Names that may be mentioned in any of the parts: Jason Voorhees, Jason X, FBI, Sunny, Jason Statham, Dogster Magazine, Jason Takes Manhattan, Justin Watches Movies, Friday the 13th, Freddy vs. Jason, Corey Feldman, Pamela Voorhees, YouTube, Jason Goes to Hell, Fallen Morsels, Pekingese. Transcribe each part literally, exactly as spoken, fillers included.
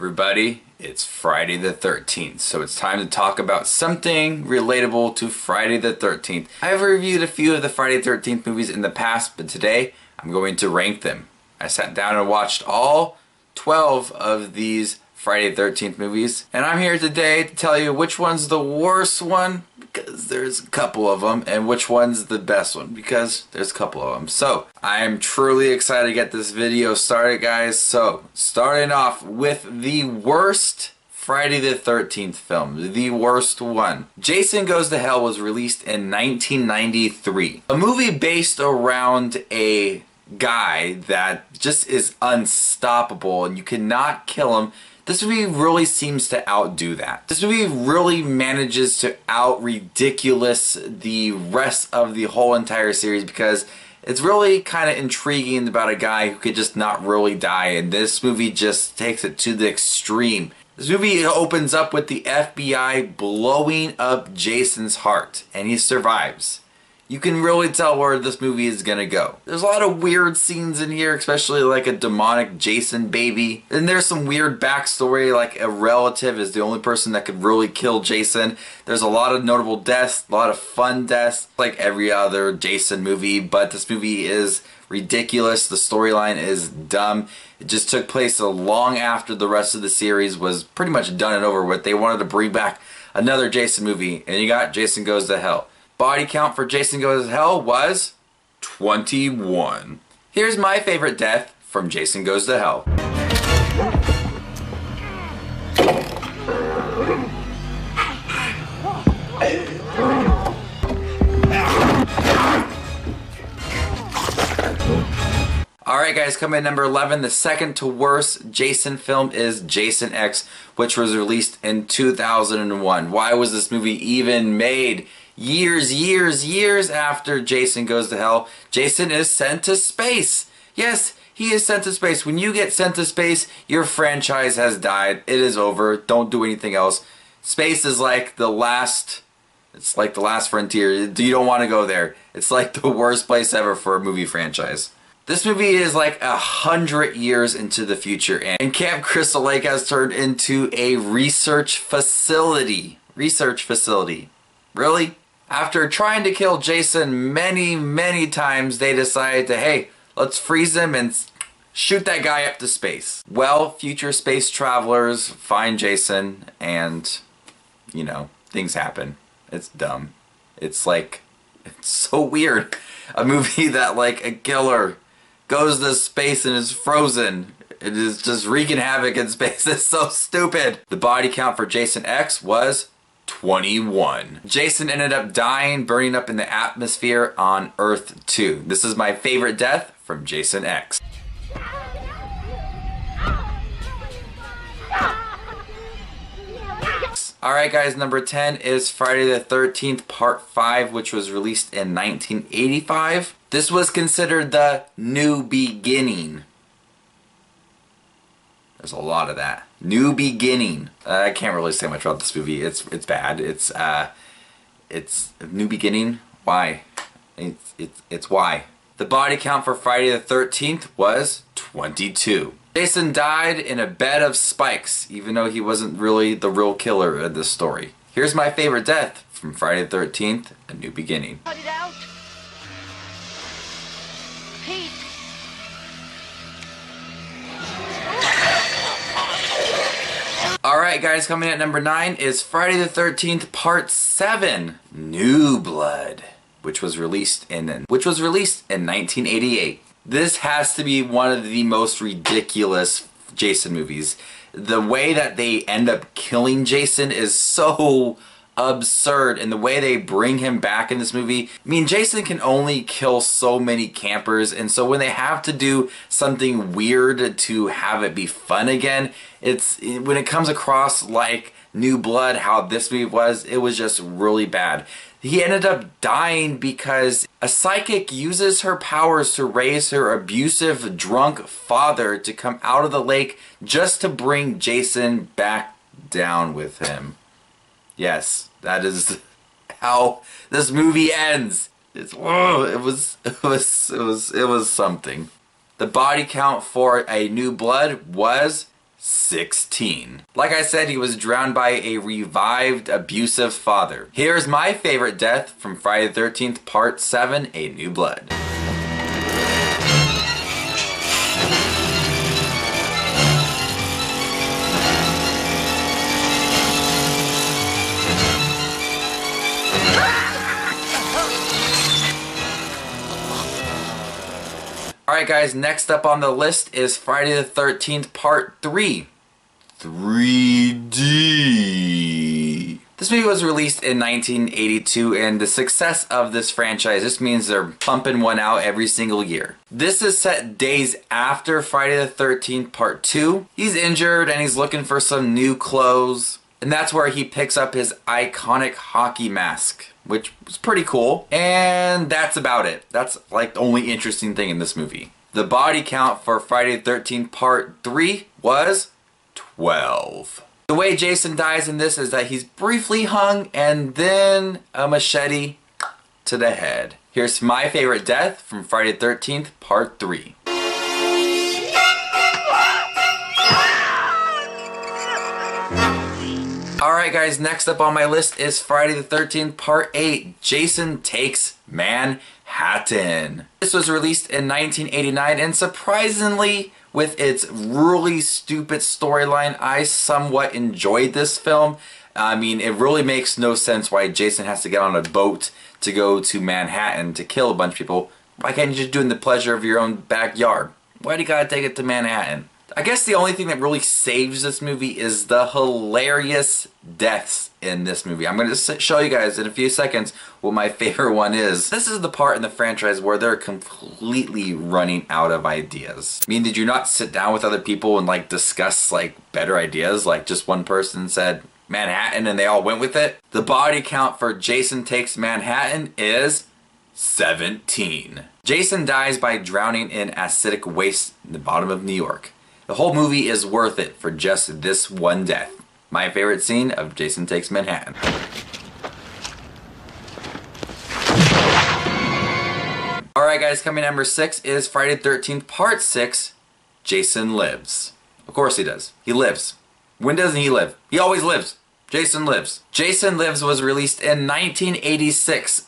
Everybody, it's Friday the thirteenth, so it's time to talk about something relatable to Friday the thirteenth. I've reviewed a few of the Friday the thirteenth movies in the past, but today I'm going to rank them. I sat down and watched all twelve of these Friday the thirteenth movies, and I'm here today to tell you which one's the worst one, because there's a couple of them, and which one's the best one, because there's a couple of them. So I am truly excited to get this video started, guys. So starting off with the worst Friday the thirteenth film, the worst one. Jason Goes to Hell was released in nineteen ninety-three, a movie based around a guy that just is unstoppable and you cannot kill him. This movie really seems to outdo that. This movie really manages to out-ridiculous the rest of the whole entire series, because it's really kind of intriguing about a guy who could just not really die, and this movie just takes it to the extreme. This movie opens up with the F B I blowing up Jason's heart, and he survives. You can really tell where this movie is gonna go. There's a lot of weird scenes in here, especially like a demonic Jason baby. And there's some weird backstory, like a relative is the only person that could really kill Jason. There's a lot of notable deaths, a lot of fun deaths, like every other Jason movie, but this movie is ridiculous. The storyline is dumb. It just took place long after the rest of the series was pretty much done and over with. They wanted to bring back another Jason movie, and you got Jason Goes to Hell. Body count for Jason Goes to Hell was twenty-one. Here's my favorite death from Jason Goes to Hell. Alright guys, coming in number eleven, the second to worst Jason film is Jason X, which was released in two thousand one. Why was this movie even made? Years, years, years after Jason Goes to Hell, Jason is sent to space. Yes, he is sent to space. When you get sent to space, your franchise has died. It is over. Don't do anything else. Space is like the last, it's like the last frontier. You don't want to go there. It's like the worst place ever for a movie franchise. This movie is like a hundred years into the future, and Camp Crystal Lake has turned into a research facility. Research facility. Really? After trying to kill Jason many, many times, they decided to, hey, let's freeze him and shoot that guy up to space. Well, future space travelers find Jason and, you know, things happen. It's dumb. It's like, it's so weird. A movie that, like, a killer goes to space and is frozen. It is just wreaking havoc in space. It's so stupid. The body count for Jason X was twenty-one. Jason ended up dying, burning up in the atmosphere on Earth two. This is my favorite death from Jason X. Alright guys, number ten is Friday the thirteenth Part five, which was released in nineteen eighty-five. This was considered the new beginning. There's a lot of that. New beginning. Uh, I can't really say much about this movie. It's it's bad. It's uh, it's new beginning. Why? It's it's it's why. The body count for Friday the thirteenth was twenty-two. Jason died in a bed of spikes, even though he wasn't really the real killer of this story. Here's my favorite death from Friday the thirteenth: A New Beginning. Cut it out. Pete. Alright guys, coming in at number nine is Friday the thirteenth Part seven, New Blood, which was released in which was released in nineteen eighty-eight. This has to be one of the most ridiculous Jason movies. The way that they end up killing Jason is so absurd, and the way they bring him back in this movie. I mean, Jason can only kill so many campers, and so when they have to do something weird to have it be fun again, it's when it comes across like New Blood, how this movie was, it was just really bad. He ended up dying because a psychic uses her powers to raise her abusive drunk father to come out of the lake just to bring Jason back down with him. Yes, that is how this movie ends. It's, oh, it was, it was, it was, it was something. The body count for A New Blood was sixteen. Like I said, he was drowned by a revived abusive father. Here's my favorite death from Friday the thirteenth Part seven, A New Blood. Alright guys, next up on the list is Friday the thirteenth Part three, three D. This movie was released in nineteen eighty-two, and the success of this franchise just means they're pumping one out every single year. This is set days after Friday the thirteenth Part two. He's injured and he's looking for some new clothes, and that's where he picks up his iconic hockey mask, which was pretty cool. And that's about it. That's like the only interesting thing in this movie. The body count for Friday the thirteenth Part three was twelve. The way Jason dies in this is that he's briefly hung and then a machete to the head. Here's my favorite death from Friday the thirteenth Part three. Alright guys, next up on my list is Friday the thirteenth Part eight, Jason Takes Manhattan. This was released in nineteen eighty-nine, and surprisingly, with its really stupid storyline, I somewhat enjoyed this film. I mean, it really makes no sense why Jason has to get on a boat to go to Manhattan to kill a bunch of people. Why can't you just do it in the pleasure of your own backyard? Why do you gotta take it to Manhattan? I guess the only thing that really saves this movie is the hilarious deaths in this movie. I'm going to show you guys in a few seconds what my favorite one is. This is the part in the franchise where they're completely running out of ideas. I mean, did you not sit down with other people and like discuss like better ideas? Like just one person said Manhattan and they all went with it? The body count for Jason Takes Manhattan is seventeen. Jason dies by drowning in acidic waste in the bottom of New York. The whole movie is worth it for just this one death. My favorite scene of Jason Takes Manhattan. Alright guys, coming number six is Friday the thirteenth Part six, Jason Lives. Of course he does. He lives. When doesn't he live? He always lives. Jason Lives. Jason Lives was released in nineteen eighty-six,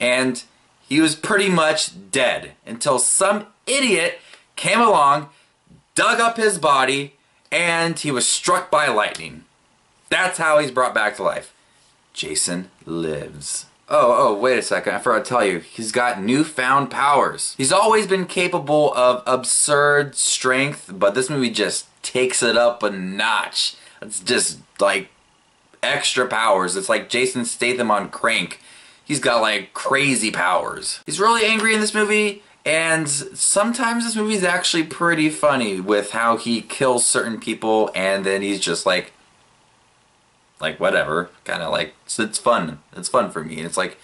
and he was pretty much dead until some idiot came along, dug up his body, and he was struck by lightning. That's how he's brought back to life. Jason Lives. Oh, oh, wait a second. I forgot to tell you. He's got newfound powers. He's always been capable of absurd strength, but this movie just takes it up a notch. It's just like extra powers. It's like Jason Statham on Crank. He's got like crazy powers. He's really angry in this movie. And sometimes this movie is actually pretty funny with how he kills certain people and then he's just like, like whatever, kind of like, it's, it's fun, it's fun for me. And it's like,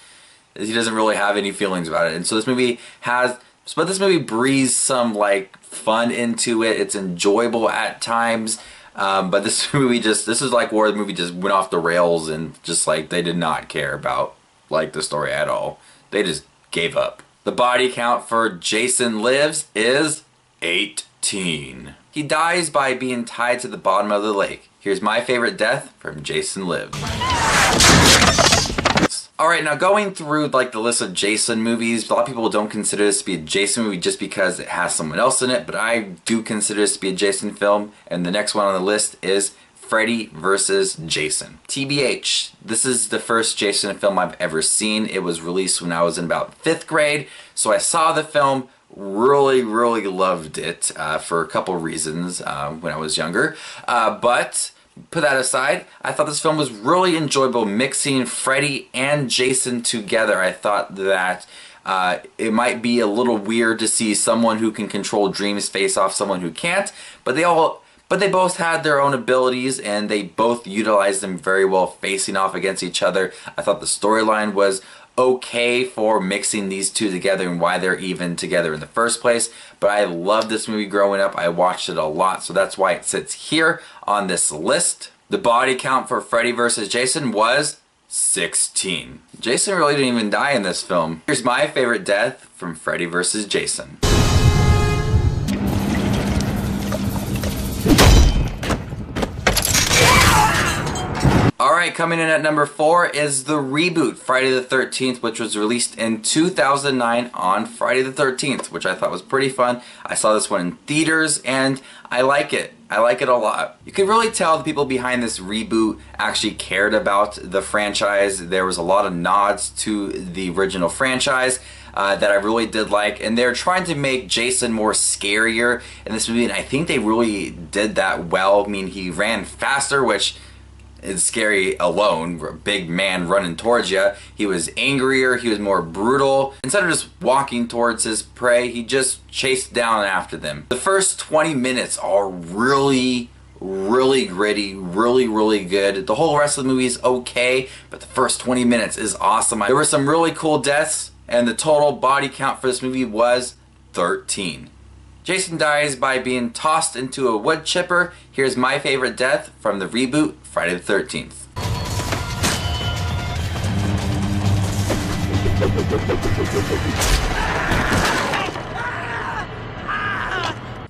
he doesn't really have any feelings about it. And so this movie has, but this movie breathes some like fun into it. It's enjoyable at times, um, but this movie just, this is like where the movie just went off the rails and just like, they did not care about like the story at all. They just gave up. The body count for Jason Lives is eighteen. He dies by being tied to the bottom of the lake. Here's my favorite death from Jason Lives. Alright, now going through like the list of Jason movies, a lot of people don't consider this to be a Jason movie just because it has someone else in it, but I do consider this to be a Jason film, and the next one on the list is Freddy versus. Jason. T B H, this is the first Jason film I've ever seen. It was released when I was in about fifth grade, so I saw the film, really, really loved it uh, for a couple reasons uh, when I was younger. Uh, but, put that aside, I thought this film was really enjoyable mixing Freddy and Jason together. I thought that Uh, it might be a little weird to see someone who can control dreams face off someone who can't, but they all But they both had their own abilities and they both utilized them very well facing off against each other. I thought the storyline was okay for mixing these two together and why they're even together in the first place. But I loved this movie growing up. I watched it a lot, so that's why it sits here on this list. The body count for Freddy versus. Jason was sixteen. Jason really didn't even die in this film. Here's my favorite death from Freddy versus. Jason. Alright, coming in at number four is the reboot, Friday the thirteenth, which was released in two thousand nine on Friday the thirteenth, which I thought was pretty fun. I saw this one in theaters, and I like it. I like it a lot. You could really tell the people behind this reboot actually cared about the franchise. There was a lot of nods to the original franchise uh, that I really did like, and they're trying to make Jason more scarier in this movie, and I think they really did that well. I mean, he ran faster, which is scary alone. A big man running towards you. He was angrier, he was more brutal. Instead of just walking towards his prey, he just chased down after them. The first twenty minutes are really, really gritty, really, really good. The whole rest of the movie is okay, but the first twenty minutes is awesome. There were some really cool deaths, and the total body count for this movie was thirteen. Jason dies by being tossed into a wood chipper. Here's my favorite death from the reboot, Friday the thirteenth.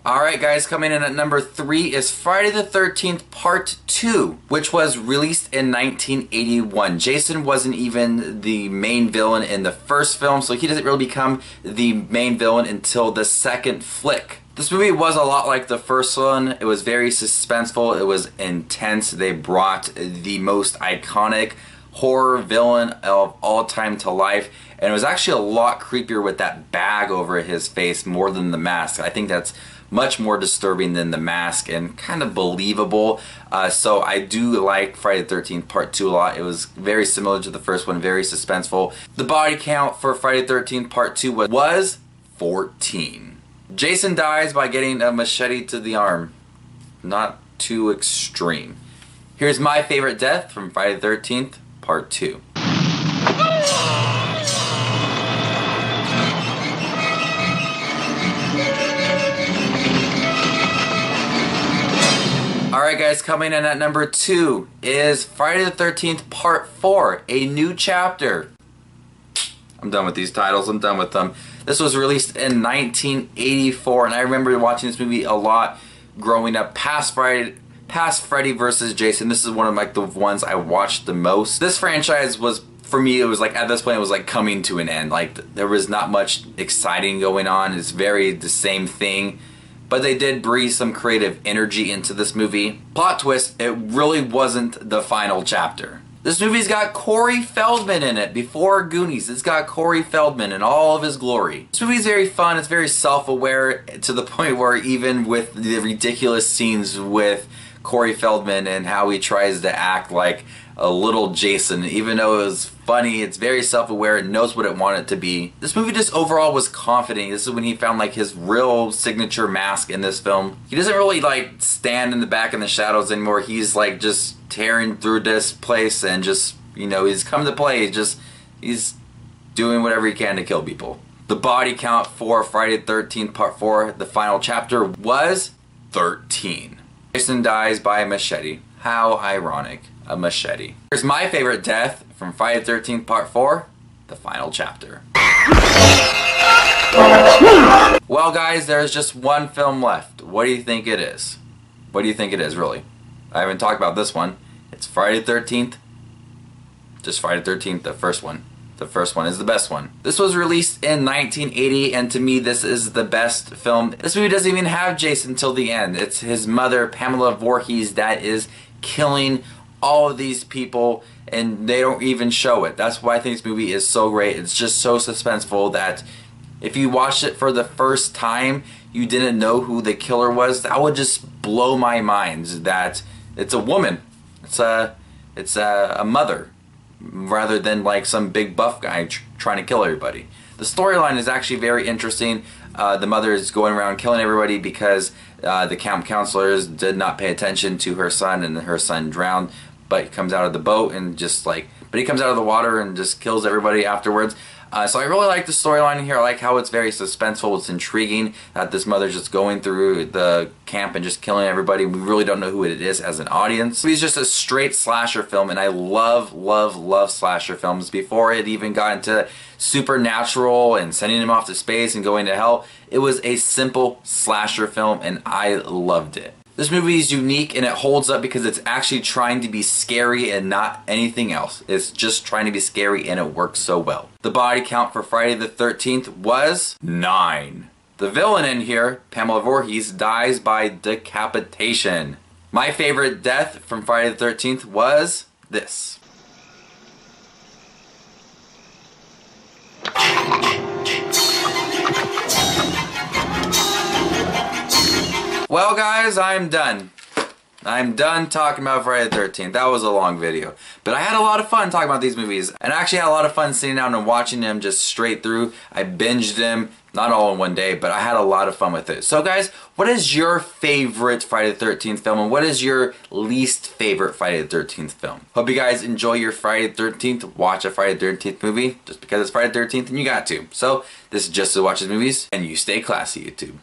Alright guys, coming in at number three is Friday the thirteenth Part two, which was released in nineteen eighty-one. Jason wasn't even the main villain in the first film, so he doesn't really become the main villain until the second flick. This movie was a lot like the first one. It was very suspenseful, it was intense. They brought the most iconic horror villain of all time to life, and it was actually a lot creepier with that bag over his face more than the mask. I think that's much more disturbing than the mask and kind of believable. Uh, so I do like Friday the thirteenth Part two a lot. It was very similar to the first one, very suspenseful. The body count for Friday the thirteenth Part two was fourteen. Jason dies by getting a machete to the arm. Not too extreme. Here's my favorite death from Friday the thirteenth Part two. Alright guys, coming in at number two is Friday the thirteenth Part four, A New Chapter. I'm done with these titles, I'm done with them. This was released in nineteen eighty-four, and I remember watching this movie a lot growing up. Past Friday, past Freddy versus. Jason, this is one of like the ones I watched the most. This franchise was, for me, it was like, at this point, it was like coming to an end. Like, there was not much exciting going on, it's very the same thing. But they did breathe some creative energy into this movie. Plot twist, it really wasn't the final chapter. This movie's got Corey Feldman in it. Before Goonies, it's got Corey Feldman in all of his glory. This movie's very fun, it's very self-aware, to the point where even with the ridiculous scenes with Corey Feldman and how he tries to act like a little Jason, even though it was funny, it's very self-aware, it knows what it wanted to be. This movie just overall was confident. This is when he found like his real signature mask in this film. He doesn't really like stand in the back in the shadows anymore. He's like just tearing through this place and just, you know, he's come to play. He's just, he's doing whatever he can to kill people. The body count for Friday the thirteenth Part four, the final chapter, was thirteen. Jason dies by a machete. How ironic. A machete. Here's my favorite death from Friday the thirteenth Part four, the final chapter. Well guys, there's just one film left. What do you think it is? What do you think it is, really? I haven't talked about this one. It's Friday the thirteenth. Just Friday the thirteenth, the first one. The first one is the best one. This was released in nineteen eighty, and to me this is the best film. This movie doesn't even have Jason till the end. It's his mother, Pamela Voorhees, that is killing all of these people, and they don't even show it. That's why I think this movie is so great. It's just so suspenseful that if you watched it for the first time, you didn't know who the killer was. That would just blow my mind, that it's a woman. It's a, it's a, a mother, rather than like some big buff guy tr trying to kill everybody. The storyline is actually very interesting. Uh, the mother is going around killing everybody because uh, the camp counselors did not pay attention to her son, and her son drowned. But he comes out of the boat and just like, but he comes out of the water and just kills everybody afterwards. Uh, so I really like the storyline here. I like how it's very suspenseful. It's intriguing that this mother's just going through the camp and just killing everybody. We really don't know who it is as an audience. It's just a straight slasher film, and I love, love, love slasher films. Before it even got into Supernatural and sending him off to space and going to hell, it was a simple slasher film, and I loved it. This movie is unique and it holds up because it's actually trying to be scary and not anything else. It's just trying to be scary and it works so well. The body count for Friday the thirteenth was nine. The villain in here, Pamela Voorhees, dies by decapitation. My favorite death from Friday the thirteenth was this. Well guys, I'm done. I'm done talking about Friday the thirteenth. That was a long video. But I had a lot of fun talking about these movies. And I actually had a lot of fun sitting down and watching them just straight through. I binged them, not all in one day, but I had a lot of fun with it. So guys, what is your favorite Friday the thirteenth film? And what is your least favorite Friday the thirteenth film? Hope you guys enjoy your Friday the thirteenth. Watch a Friday the thirteenth movie just because it's Friday the thirteenth and you got to. So this is Justin Watches Movies and you stay classy, YouTube.